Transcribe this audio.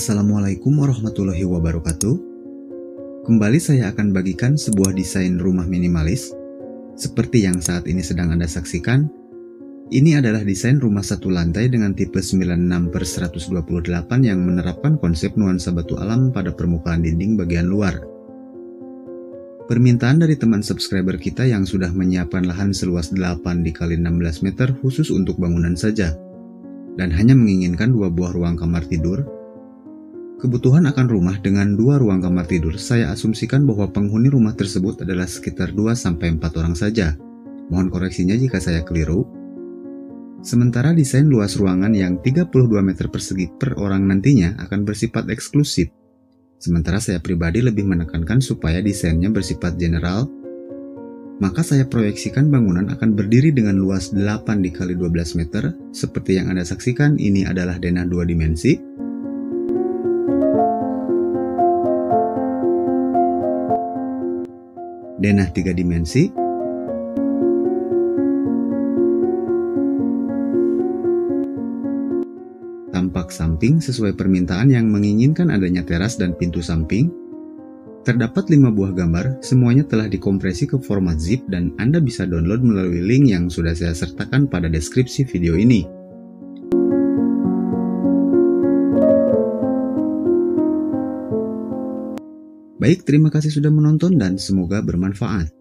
Assalamualaikum warahmatullahi wabarakatuh. Kembali saya akan bagikan sebuah desain rumah minimalis seperti yang saat ini sedang Anda saksikan. Ini adalah desain rumah satu lantai dengan tipe 96/128 yang menerapkan konsep nuansa batu alam pada permukaan dinding bagian luar. Permintaan dari teman subscriber kita yang sudah menyiapkan lahan seluas 8 × 16 meter khusus untuk bangunan saja, dan hanya menginginkan 2 buah ruang kamar tidur. Kebutuhan akan rumah dengan 2 ruang kamar tidur, saya asumsikan bahwa penghuni rumah tersebut adalah sekitar 2-4 orang saja. Mohon koreksinya jika saya keliru. Sementara desain luas ruangan yang 32 meter persegi per orang nantinya akan bersifat eksklusif. Sementara saya pribadi lebih menekankan supaya desainnya bersifat general, maka saya proyeksikan bangunan akan berdiri dengan luas 8 × 12 meter. Seperti yang Anda saksikan, ini adalah denah 2 dimensi. Denah 3 dimensi. Tampak samping sesuai permintaan yang menginginkan adanya teras dan pintu samping. Terdapat 5 buah gambar, semuanya telah dikompresi ke format zip dan Anda bisa download melalui link yang sudah saya sertakan pada deskripsi video ini. Baik, terima kasih sudah menonton dan semoga bermanfaat.